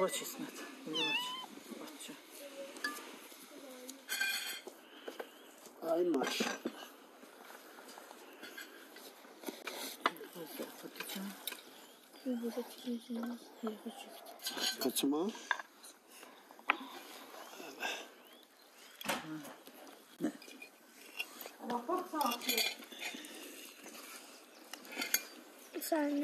Watch his net. Watch. Ay maş. Kaçma. Ne? Ama bak saatler. Sen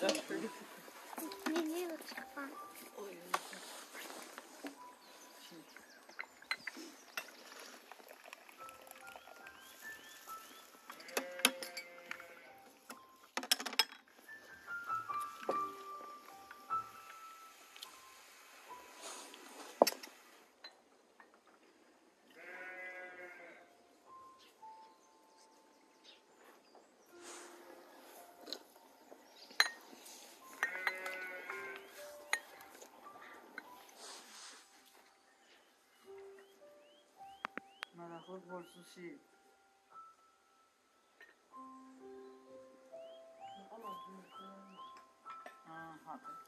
that's pretty. Maraklı borsu şey. Aha.